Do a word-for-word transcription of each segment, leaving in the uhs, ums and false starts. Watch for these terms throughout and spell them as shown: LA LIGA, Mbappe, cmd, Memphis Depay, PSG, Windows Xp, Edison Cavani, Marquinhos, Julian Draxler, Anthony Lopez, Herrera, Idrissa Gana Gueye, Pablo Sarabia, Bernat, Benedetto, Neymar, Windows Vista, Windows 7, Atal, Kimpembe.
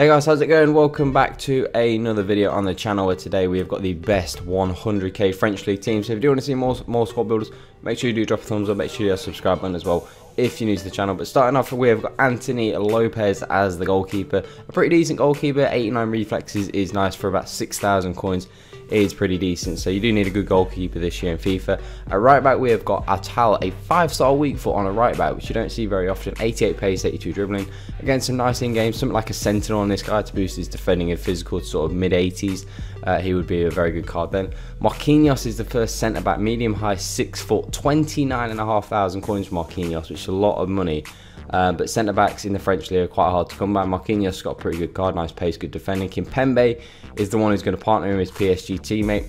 Hey guys, how's it going? Welcome back to another video on the channel where today we have got the best one hundred K French League team. So if you do want to see more, more squad builders, make sure you do drop a thumbs up, make sure you have a subscribe button as well if you're new to the channel. But starting off, we have got Anthony Lopez as the goalkeeper. A pretty decent goalkeeper, eighty-nine reflexes is nice for about six thousand coins. Is pretty decent, so you do need a good goalkeeper this year in FIFA. At right back we have got Atal, a five star weak foot on a right back, which you don't see very often. eighty-eight pace, eighty-two dribbling. Again, some nice in-game, something like a sentinel on this guy to boost his defending and physical to sort of mid eighties. Uh, he would be a very good card then. Marquinhos is the first centre back, medium high, six foot, twenty-nine and a half thousand coins for Marquinhos, which is a lot of money. Uh, but centre backs in the French league are quite hard to come by. Marquinhos got a pretty good card, nice pace, good defending. Kimpembe is the one who's going to partner him, his P S G teammate.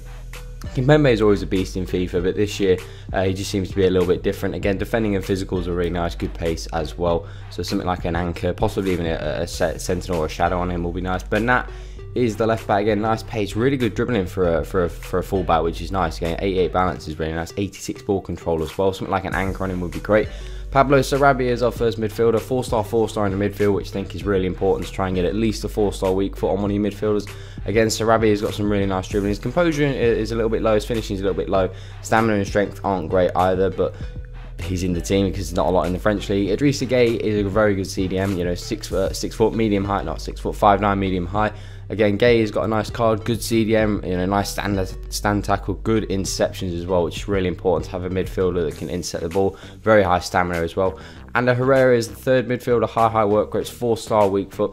Kimpembe is always a beast in FIFA, but this year uh, he just seems to be a little bit different. Again, defending and physicals are really nice, good pace as well. So something like an anchor, possibly even a, a sentinel or a shadow on him will be nice. Bernat is the left back, again, nice pace, really good dribbling for a, for a, for a full back, which is nice. Again, eighty-eight balance is really nice, eighty-six ball control as well. Something like an anchor on him would be great. Pablo Sarabia is our first midfielder, four star, four star in the midfield, which I think is really important to try and get at least a four star weak foot on one of your midfielders. Again, Sarabia has got some really nice dribbling. His composure is a little bit low, his finishing is a little bit low. Stamina and strength aren't great either, but he's in the team because there's not a lot in the French league. Idrissa Gana Gueye is a very good C D M, you know, six foot, six foot medium height, not six foot, five nine medium high. Again, Gay has got a nice card, good C D M, you know, nice stand, stand tackle, good interceptions as well, which is really important to have a midfielder that can intercept the ball. Very high stamina as well. And Herrera is the third midfielder, high high work rates, four star weak foot.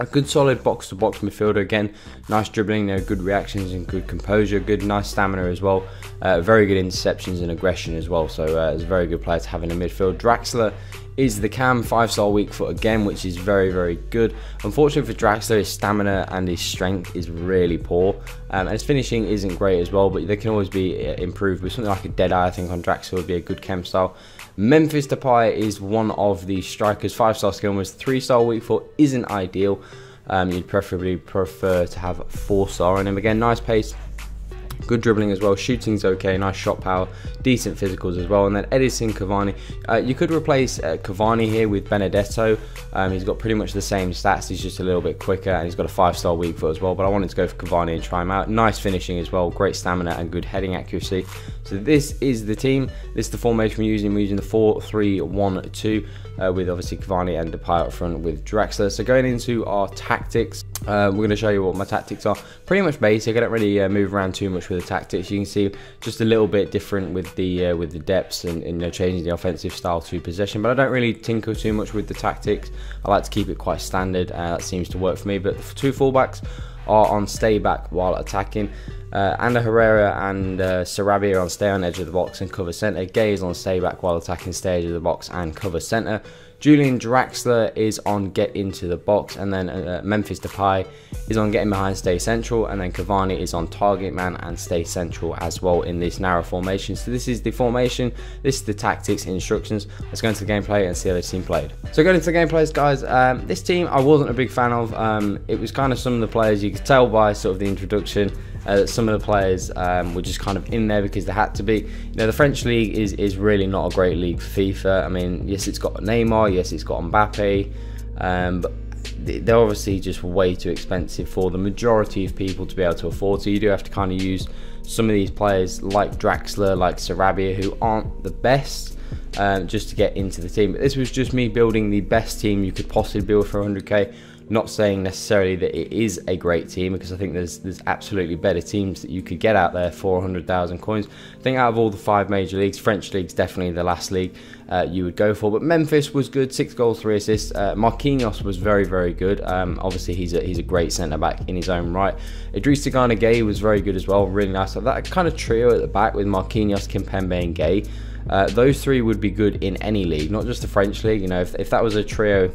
A good solid box to box midfielder, again, nice dribbling, there, good reactions and good composure, good nice stamina as well, uh, very good interceptions and aggression as well, so uh, it's a very good player to have in the midfield. Draxler is the cam, five star weak foot again, which is very, very good. Unfortunately for Draxler, his stamina and his strength is really poor, um, and his finishing isn't great as well, but they can always be improved with something like a dead eye, I think, on Draxler would be a good chem style. Memphis Depay is one of the strikers, five star skill, was three star weak foot, isn't ideal. Um, you'd preferably prefer to have four star on him. Again, nice pace, good dribbling as well, shooting's okay, nice shot power, decent physicals as well. And then Edison Cavani, uh, you could replace uh, Cavani here with Benedetto. Um, he's got pretty much the same stats, he's just a little bit quicker and he's got a five star weak foot as well, but I wanted to go for Cavani and try him out. Nice finishing as well, great stamina and good heading accuracy. So this is the team, this is the formation we're using, we're using the four three one two uh, with obviously Cavani and Depay up front with Draxler. So going into our tactics, uh, we're going to show you what my tactics are. Pretty much basic, I don't really uh, move around too much with the tactics. You can see just a little bit different with the uh, with the depths and, and you know, changing the offensive style to possession, but I don't really tinker too much with the tactics. I like to keep it quite standard, uh, that seems to work for me. But the two fullbacks are on stay back while attacking. Uh, Ander Herrera and uh, Sarabia are on stay on edge of the box and cover centre. Gay is on stay back while attacking, stay edge of the box and cover centre. Julian Draxler is on get into the box, and then uh, Memphis Depay is on getting behind, stay central, and then Cavani is on target man and stay central as well in this narrow formation. So this is the formation, this is the tactics, instructions. Let's go into the gameplay and see how this team played. So going into the gameplays, guys, um, this team I wasn't a big fan of. Um, it was kind of some of the players, you could tell by sort of the introduction, uh, that some of the players um, were just kind of in there because they had to be. You know, the French league is, is really not a great league for FIFA. I mean, yes, it's got Neymar, yes, it's got Mbappe, um, but they're obviously just way too expensive for the majority of people to be able to afford. So you do have to kind of use some of these players like Draxler, like Sarabia, who aren't the best, um, just to get into the team. But this was just me building the best team you could possibly build for one hundred K. Not saying necessarily that it is a great team, because I think there's there's absolutely better teams that you could get out there for one hundred thousand coins. I think out of all the five major leagues, French league's definitely the last league uh, you would go for. But Memphis was good, six goals, three assists. Uh, Marquinhos was very, very good. Um, obviously, he's a, he's a great centre-back in his own right. Idrissa Gana Gueye was very good as well, really nice. So that kind of trio at the back with Marquinhos, Kimpembe and Gueye, uh, those three would be good in any league, not just the French league. You know, if, if that was a trio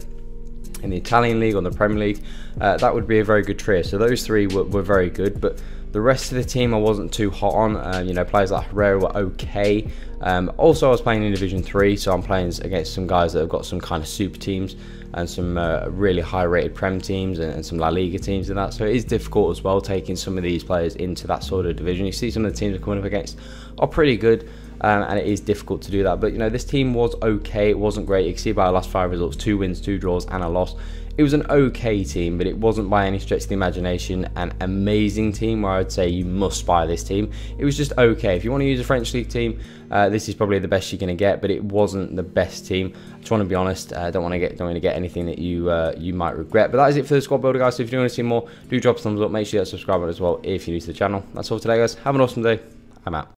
in the Italian league or the Premier League, uh, that would be a very good trio. So those three were, were very good, but the rest of the team I wasn't too hot on. Uh, you know, players like Herrera were okay. Um, also, I was playing in Division three, so I'm playing against some guys that have got some kind of super teams and some uh, really high-rated Prem teams and, and some La Liga teams and that. So it is difficult as well, taking some of these players into that sort of division. You see some of the teams we're coming up against are pretty good, um, and it is difficult to do that. But, you know, this team was okay. It wasn't great. You can see by our last five results, two wins, two draws, and a loss. It was an okay team, but it wasn't by any stretch of the imagination an amazing team where I'd say you must buy this team. It was just okay. If you want to use a French League team, uh, this is probably the best you're going to get, but it wasn't the best team. I just want to be honest. I uh, don't want to get don't want to get anything that you uh, you might regret. But that is it for the squad builder, guys. So if you do want to see more, do drop a thumbs up. Make sure you hit that subscribe button as well if you're new to the channel. That's all for today, guys. Have an awesome day. I'm out.